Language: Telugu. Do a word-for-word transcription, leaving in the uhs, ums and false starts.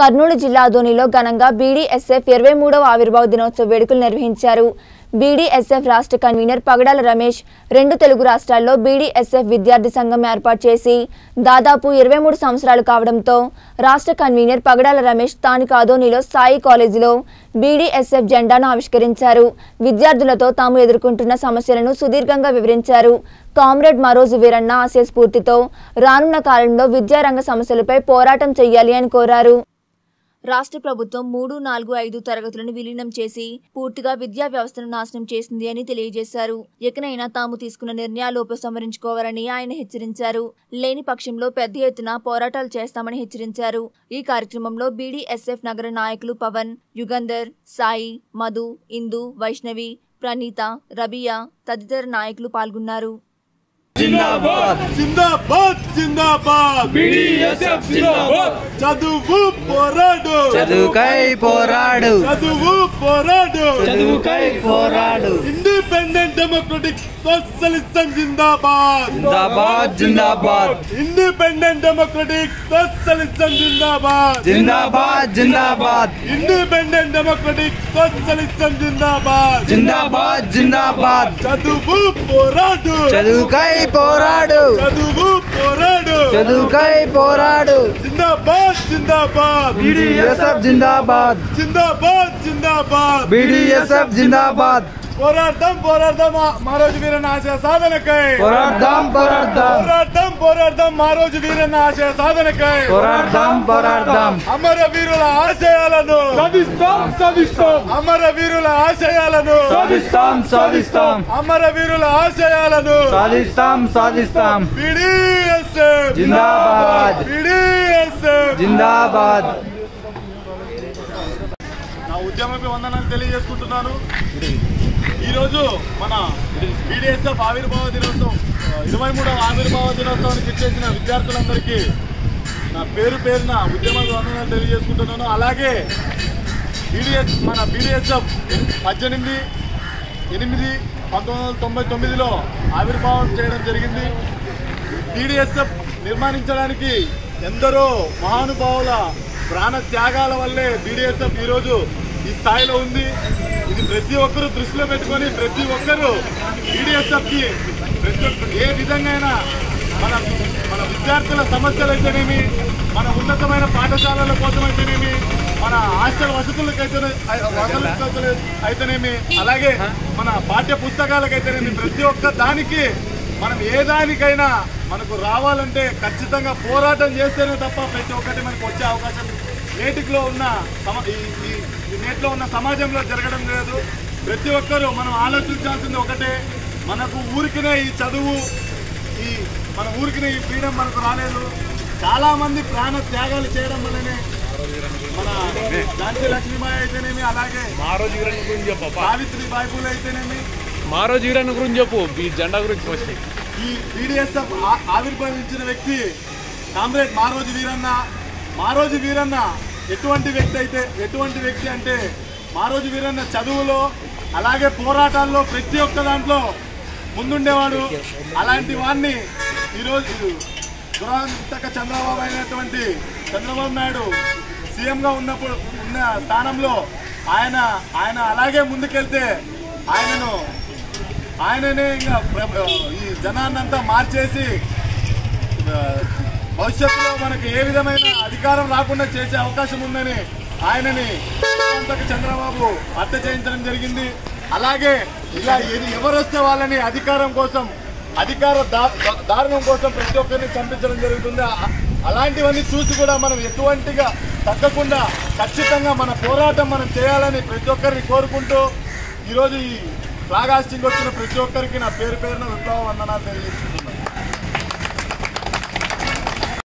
కర్నూలు జిల్లా దోనిలో ఘనంగా బీడీఎస్ఎఫ్ ఇరవై మూడవ ఆవిర్భావ దినోత్సవ వేడుకలు నిర్వహించారు। బీడీఎస్ఎఫ్ రాష్ట్ర కన్వీనర్ పగడాల రమేష్ రెండు తెలుగు రాష్ట్రాల్లో బీడీఎస్ఎఫ్ విద్యార్థి సంఘం ఏర్పాటు చేసి దాదాపు ఇరవై మూడు సంవత్సరాలు కావడంతో రాష్ట్ర కన్వీనర్ పగడాల రమేష్ స్థానిక ఆదోనిలో సాయి కాలేజీలో బీడీఎస్ఎఫ్ జెండాను ఆవిష్కరించారు। విద్యార్థులతో తాము ఎదుర్కొంటున్న సమస్యలను సుదీర్ఘంగా వివరించారు। కామ్రేడ్ మరోజు వీరన్న ఆశయ స్ఫూర్తితో రానున్న కాలంలో విద్యారంగ సమస్యలపై పోరాటం చేయాలి అని కోరారు। రాష్ట్ర ప్రభుత్వం మూడు నాలుగు ఐదు తరగతులను విలీనం చేసి పూర్తిగా విద్యా వ్యవస్థను నాశనం చేసింది అని తెలియజేశారు। ఎకనైనా తాము తీసుకున్న నిర్ణయాలు ఉపసంహరించుకోవాలని ఆయన హెచ్చరించారు। లేని పక్షంలో పెద్ద ఎత్తున పోరాటాలు చేస్తామని హెచ్చరించారు। ఈ కార్యక్రమంలో బీడీఎస్ఎఫ్ నగర నాయకులు పవన్, యుగంధర్, సాయి, మధు, ఇందు, వైష్ణవి, ప్రణీత, రబియా తదితర నాయకులు పాల్గొన్నారు। जिंदाबाद जिंदाबाद जिंदाबाद बीडीएसएफ जिंदाबाद చదువు పోరాడు చదువుకై పోరాడు చదువు పోరాడు చదువుకై పోరాడు ఇండిపెండెంట్ డెమోక్రటిక్ సోషలిస్ట్ जिंदाबाद जिंदाबाद जिंदाबाद इंडिपेंडेंट डेमोक्रेटिक सोशलिस्ट जिंदाबाद जिंदाबाद जिंदाबाद इंडिपेंडेंट डेमोक्रेटिक सोशलिस्ट जिंदाबाद जिंदाबाद जिंदाबाद చదువు పోరాడు చదువుకై పోరాడు చదువు పోరాడు చదువుకై పోరాడు जिंदाबाद जिंदाबाद बीडीएसएफ जिंदाबाद जिंदाबाद जिंदाबाद बीडीएसएफ जिंदाबाद पोराटम पोराटम महाराज वीरन आशय साधनकै पोराटम पोराटम पोराटम पोराटम महाराज वीरन आशय साधनकै पोराटम पोराटम अमर वीरुल आशयालनु साधिस्तां साधिस्तां अमर वीरुल आशयालनु साधिस्तां साधिस्तां अमर वीरुल आशयालनु साधिस्तां साधिस्तां बीडीएसएफ जिंदाबाद बीडीएसएफ जिंदाबाद నా ఉద్యమమే వందనాలు తెలియజేసుకుంటున్నాను। मन बीडीएसएफ आविर्भाव दिनोत्सव इरवై మూడవ आविर्भाव दिनोत्सवानिकि इच्चेसिन विद्यार्थुलंदरिकी ना पेरु पेरुन उद्यम वंदनालु तेलियजेसुकुंटुन्नानु। अलागे बीडीएस मन बीडीएसएफ పద్దెనిమిది ఎనిమిది పంతొమ్మిది వందల తొంభై తొమ్మిది లో ఆవిర్భావం చేయడం జరిగింది। बीडीएसएफ నిర్మించడానికి ఎందరో మహానుభావుల ప్రాణ త్యాగాల వల్లే बीडीएसएफ ఈ రోజు ఈ స్థాయిలో ఉంది। ఇది ప్రతి ఒక్కరు దృష్టిలో పెట్టుకొని ప్రతి ఒక్కరు బీడీఎస్ఎఫ్కి ఏ విధంగా మన మన విద్యార్థుల సమస్యలు అయితేనేమి, మన ఉన్నతమైన పాఠశాలల కోసం అయితేనేమి, మన హాస్టల్ వసతులకైతే వసతులు అయితేనేమి, అలాగే మన పాఠ్య పుస్తకాలకైతేనేమి, ప్రతి ఒక్క దానికి మనం ఏ దానికైనా మనకు రావాలంటే ఖచ్చితంగా పోరాటం చేస్తేనే తప్ప ప్రతి ఒక్కటి మనకు వచ్చే అవకాశం నేటిలో ఉన్న ఈ నేటిలో ఉన్న సమాజంలో జరగడం లేదు। ప్రతి ఒక్కరూ మనం ఆలోచించాల్సింది ఒకటే, మనకు ఊరికినే ఈ చదువు ఈ మన ఊరికినే ఈ ఫ్రీడమ్ మనకు రాలేదు। చాలామంది ప్రాణ త్యాగాలు చేయడం వల్లనే మన గాంధీ లక్ష్మీబాయి అయితేనేమి, అలాగే మహారాజ్ వీరన్న గురించి చెప్పు, సావిత్రిబాయి పూలే అయితేనేమి, మహారాజ్ వీరన్న గురించి చెప్పు, ఈ జెండా గురించి వస్తాయి। ఈ బీడీఎస్ఎఫ్ ఆవిర్భవించిన వ్యక్తి కామ్రేడ్ మహారాజ్ వీరన్న। మహారాజ్ వీరన్న ఎటువంటి వ్యక్తి అయితే ఎటువంటి వ్యక్తి అంటే మహారాజ్ వీరన్న చదువులో అలాగే పోరాటాల్లో ప్రతి ఒక్క దాంట్లో ముందుండేవాడు। అలాంటి వాడిని ఈరోజు దురాంతక చంద్రబాబు అయినటువంటి చంద్రబాబు నాయుడు సీఎంగా ఉన్నప్పుడు ఉన్న స్థానంలో ఆయన ఆయన అలాగే ముందుకెళ్తే ఆయనను ఆయననే ఇంకా ఈ జనాన్నంతా మార్చేసి భవిష్యత్తులో మనకు ఏ విధమైన అధికారం రాకుండా చేసే అవకాశం ఉందని ఆయనని చంద్రబాబు హత్య చేయించడం జరిగింది। అలాగే ఇలా ఎవరు వస్తే వాళ్ళని అధికారం కోసం అధికార దారుణం కోసం ప్రతి ఒక్కరిని చంపించడం జరుగుతుంది। అలాంటివన్నీ చూసి కూడా మనం ఎటువంటిగా తగ్గకుండా ఖచ్చితంగా మన పోరాటం మనం చేయాలని ప్రతి ఒక్కరిని కోరుకుంటూ ఈరోజు ఈ ఫ్లాగ్ హాస్టింగ్ వచ్చిన ప్రతి ఒక్కరికి నా పేరు పేరున విప్లవ వందనాలు తెలియజేస్తున్నాను।